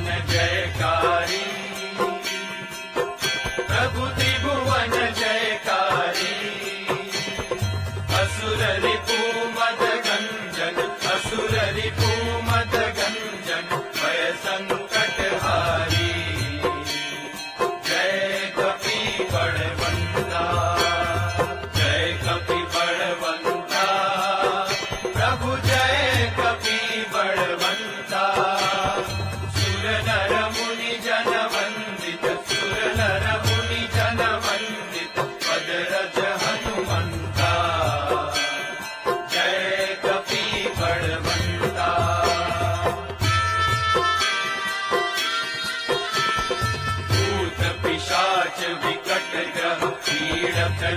त्रिभुवन जयकारी, प्रभु त्रिभुवन जयकारी। असुर रिपु मद गंजन, असुर रिपु मद गंजन, भय संकट हारी। जय कपि बड़वंता, जय कपि बड़वंता, प्रभु जय कपि बड़वंता।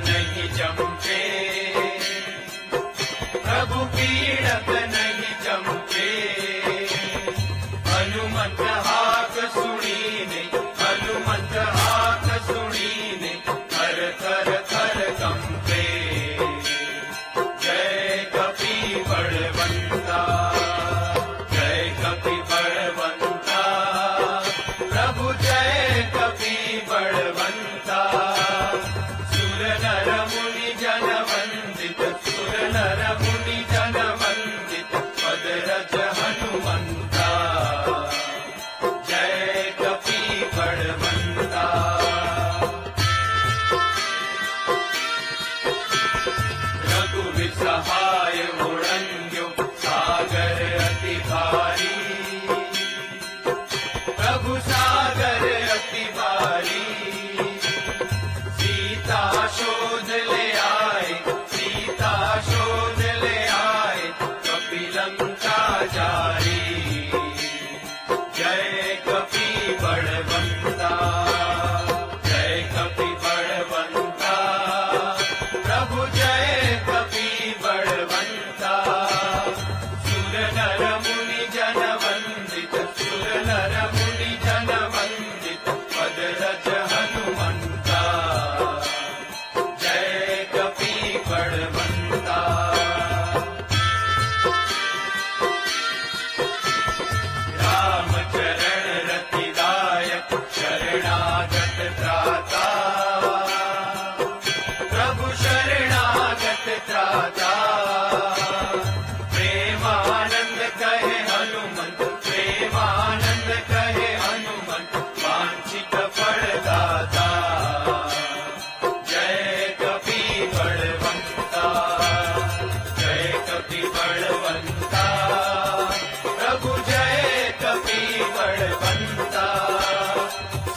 नहीं चमके प्रभु पीड़क, नहीं चमके। हनुमंत हाक सुनीने, हनुमंत हाक सुनीने, थर थर थर कंपे। जय कपि बड़वंता, जय कपि बड़वंता, प्रभु जय कपि बड़वंता। सहाय उड़ंग्यो सागर अति भारी, प्रभु सागर अति भारी। सीता शोध ले आए, सीता शोध ले आए, कपि लंका जारी। जय कपि बड़वंता, जय कपि बड़वंता, प्रभु जय कपि बड़वंता। सुर नर मुनि जन वंदित, सुर नर मुनि जन वंदित, पद रज हनुमंता। जय कपि बड़वंता। राम चरण रतिदायक, शरणागत त्राता, प्रभु शरणागत त्राता। प्रेमानंद कहे हनुमंत, प्रेमानंद कहे हनुमंत, वांछित फलदाता। जय कपि बड़वंता, जय कपि बड़वंता, प्रभु जय कपि बड़वंता।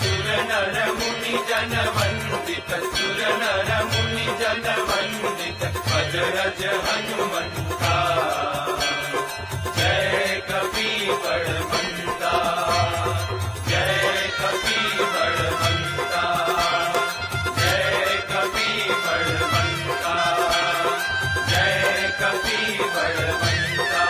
सुर नर मुनि जन वंदित, सुर नर मुनि जन वंदित, पद रज हनुमंता। जय कपि बड़वंता, जय कपि बड़वंता, जय कपि बड़वंता, जय कपि बड़वंता।